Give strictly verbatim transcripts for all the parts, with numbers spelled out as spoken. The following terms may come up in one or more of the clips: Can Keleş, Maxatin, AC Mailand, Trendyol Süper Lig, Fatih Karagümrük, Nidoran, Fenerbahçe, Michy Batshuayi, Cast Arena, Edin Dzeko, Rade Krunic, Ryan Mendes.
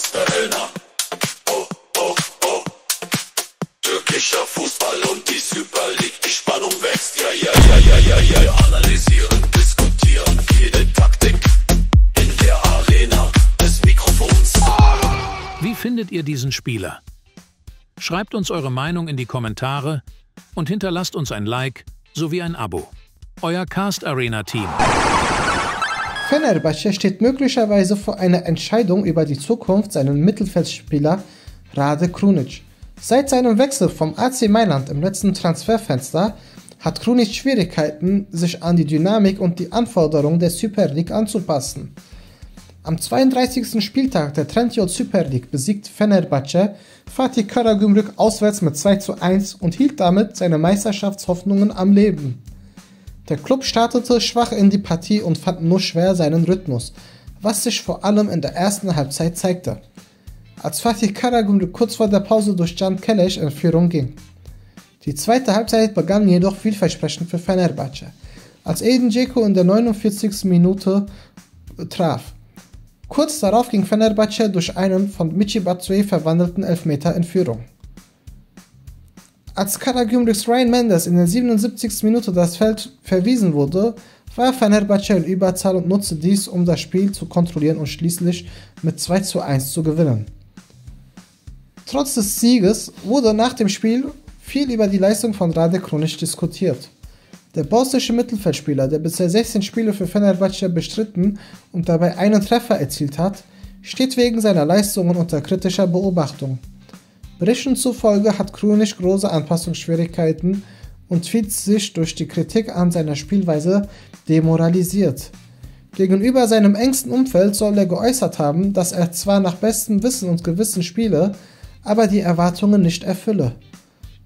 Cast Arena. Oh, oh, oh. Türkischer Fußball und die Süper League. Die Spannung wächst. Ja, ja, ja, ja, ja, ja. Wir analysieren, diskutieren jede Taktik in der Arena des Mikrofons. Wie findet ihr diesen Spieler? Schreibt uns eure Meinung in die Kommentare und hinterlasst uns ein Like sowie ein Abo. Euer Cast Arena Team. Fenerbahçe steht möglicherweise vor einer Entscheidung über die Zukunft seines Mittelfeldspieler Rade Krunic. Seit seinem Wechsel vom A C Mailand im letzten Transferfenster hat Krunic Schwierigkeiten, sich an die Dynamik und die Anforderungen der Süper Lig anzupassen. Am zweiunddreißigsten Spieltag der Trendyol Süper Lig besiegt Fenerbahçe Fatih Karagümrük auswärts mit zwei zu eins und hielt damit seine Meisterschaftshoffnungen am Leben. Der Club startete schwach in die Partie und fand nur schwer seinen Rhythmus, was sich vor allem in der ersten Halbzeit zeigte, als Fatih Karagümrük kurz vor der Pause durch Can Keleş in Führung ging. Die zweite Halbzeit begann jedoch vielversprechend für Fenerbahçe, als Edin Dzeko in der neunundvierzigsten Minute traf. Kurz darauf ging Fenerbahçe durch einen von Michy Batshuayi verwandelten Elfmeter in Führung. Als Karagümrüks Ryan Mendes in der siebenundsiebzigsten Minute das Feld verwiesen wurde, war Fenerbahçe in Überzahl und nutzte dies, um das Spiel zu kontrollieren und schließlich mit zwei zu eins zu gewinnen. Trotz des Sieges wurde nach dem Spiel viel über die Leistung von Rade Krunic diskutiert. Der bosnische Mittelfeldspieler, der bisher sechzehn Spiele für Fenerbahçe bestritten und dabei einen Treffer erzielt hat, steht wegen seiner Leistungen unter kritischer Beobachtung. Berichten zufolge hat Krunic große Anpassungsschwierigkeiten und fühlt sich durch die Kritik an seiner Spielweise demoralisiert. Gegenüber seinem engsten Umfeld soll er geäußert haben, dass er zwar nach bestem Wissen und Gewissen spiele, aber die Erwartungen nicht erfülle.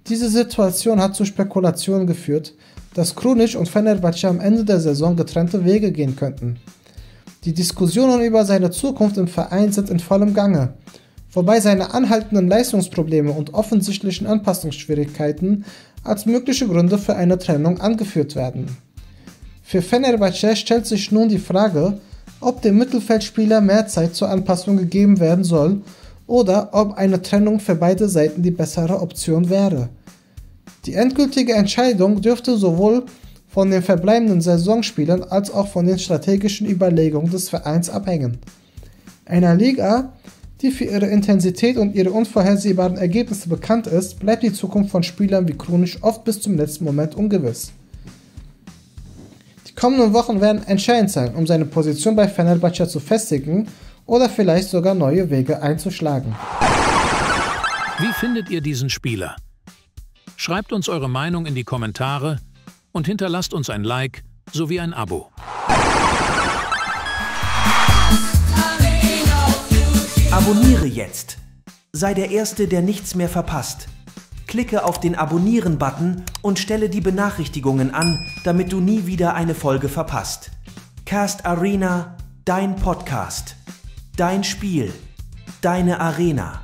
Diese Situation hat zu Spekulationen geführt, dass Krunic und Fenerbahçe am Ende der Saison getrennte Wege gehen könnten. Die Diskussionen über seine Zukunft im Verein sind in vollem Gange, wobei seine anhaltenden Leistungsprobleme und offensichtlichen Anpassungsschwierigkeiten als mögliche Gründe für eine Trennung angeführt werden. Für Fenerbahçe stellt sich nun die Frage, ob dem Mittelfeldspieler mehr Zeit zur Anpassung gegeben werden soll oder ob eine Trennung für beide Seiten die bessere Option wäre. Die endgültige Entscheidung dürfte sowohl von den verbleibenden Saisonspielern als auch von den strategischen Überlegungen des Vereins abhängen. Einer Liga, die für ihre Intensität und ihre unvorhersehbaren Ergebnisse bekannt ist, bleibt die Zukunft von Spielern wie Krunic oft bis zum letzten Moment ungewiss. Die kommenden Wochen werden entscheidend sein, um seine Position bei Fenerbahçe zu festigen oder vielleicht sogar neue Wege einzuschlagen. Wie findet ihr diesen Spieler? Schreibt uns eure Meinung in die Kommentare und hinterlasst uns ein Like sowie ein Abo. Abonniere jetzt! Sei der Erste, der nichts mehr verpasst. Klicke auf den Abonnieren-Button und stelle die Benachrichtigungen an, damit du nie wieder eine Folge verpasst. Cast Arena, dein Podcast. Dein Spiel. Deine Arena.